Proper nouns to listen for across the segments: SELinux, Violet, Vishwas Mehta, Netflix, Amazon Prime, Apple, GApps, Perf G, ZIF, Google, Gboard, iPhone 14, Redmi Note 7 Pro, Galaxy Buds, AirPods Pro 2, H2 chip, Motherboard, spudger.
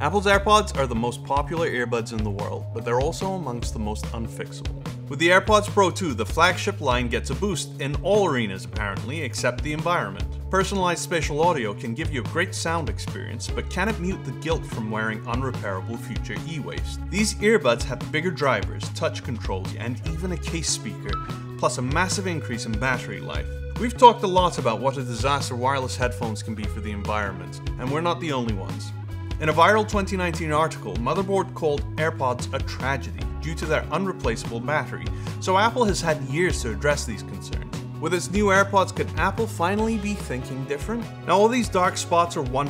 Apple's AirPods are the most popular earbuds in the world, but they're also amongst the most unfixable. With the AirPods Pro 2, the flagship line gets a boost in all arenas apparently, except the environment. Personalized spatial audio can give you a great sound experience, but can it mute the guilt from wearing unrepairable future e-waste? These earbuds have bigger drivers, touch controls, and even a case speaker, plus a massive increase in battery life. We've talked a lot about what a disaster wireless headphones can be for the environment, and we're not the only ones. In a viral 2019 article, Motherboard called AirPods a tragedy due to their unreplaceable battery, so Apple has had years to address these concerns. With its new AirPods, could Apple finally be thinking different? Now, all these dark spots are 100%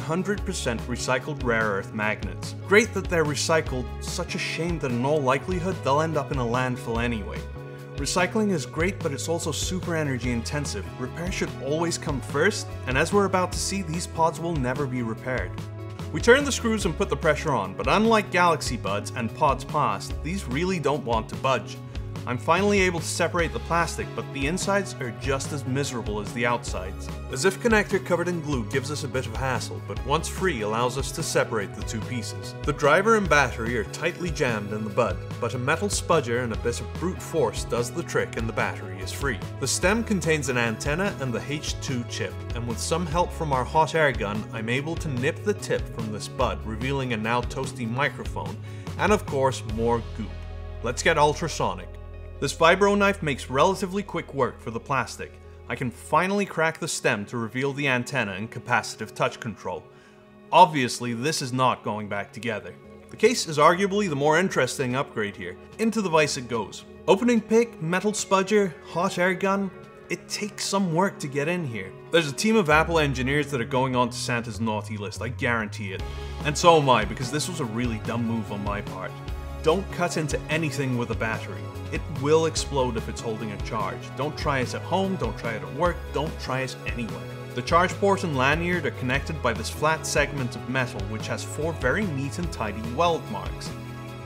recycled rare earth magnets. Great that they're recycled, such a shame that in all likelihood they'll end up in a landfill anyway. Recycling is great, but it's also super energy intensive. Repair should always come first, and as we're about to see, these pods will never be repaired. We turn the screws and put the pressure on, but unlike Galaxy Buds and Pods Past, these really don't want to budge. I'm finally able to separate the plastic, but the insides are just as miserable as the outsides. The ZIF connector covered in glue gives us a bit of hassle, but once free allows us to separate the two pieces. The driver and battery are tightly jammed in the bud, but a metal spudger and a bit of brute force does the trick and the battery is free. The stem contains an antenna and the H2 chip, and with some help from our hot air gun, I'm able to nip the tip from this bud, revealing a now toasty microphone, and of course more goop. Let's get ultrasonic. This vibro knife makes relatively quick work for the plastic. I can finally crack the stem to reveal the antenna and capacitive touch control. Obviously, this is not going back together. The case is arguably the more interesting upgrade here. Into the vise it goes. Opening pick, metal spudger, hot air gun. It takes some work to get in here. There's a team of Apple engineers that are going on to Santa's naughty list, I guarantee it. And so am I, because this was a really dumb move on my part. Don't cut into anything with a battery. It will explode if it's holding a charge. Don't try it at home, don't try it at work, don't try it anywhere. The charge port and lanyard are connected by this flat segment of metal which has four very neat and tidy weld marks.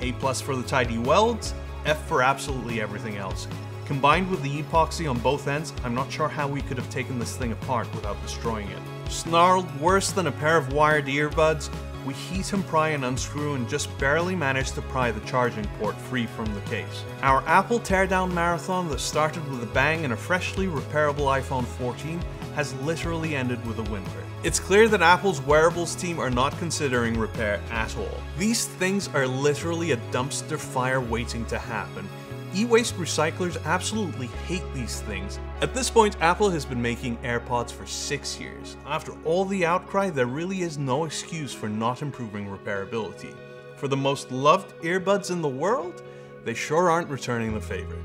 A+ for the tidy welds, F for absolutely everything else. Combined with the epoxy on both ends, I'm not sure how we could have taken this thing apart without destroying it. Snarled worse than a pair of wired earbuds, we heat and pry and unscrew and just barely manage to pry the charging port free from the case. Our Apple teardown marathon that started with a bang and a freshly repairable iPhone 14 has literally ended with a whimper. It's clear that Apple's wearables team are not considering repair at all. These things are literally a dumpster fire waiting to happen. E-waste recyclers absolutely hate these things. At this point, Apple has been making AirPods for 6 years. After all the outcry, there really is no excuse for not improving repairability. For the most loved earbuds in the world, they sure aren't returning the favor.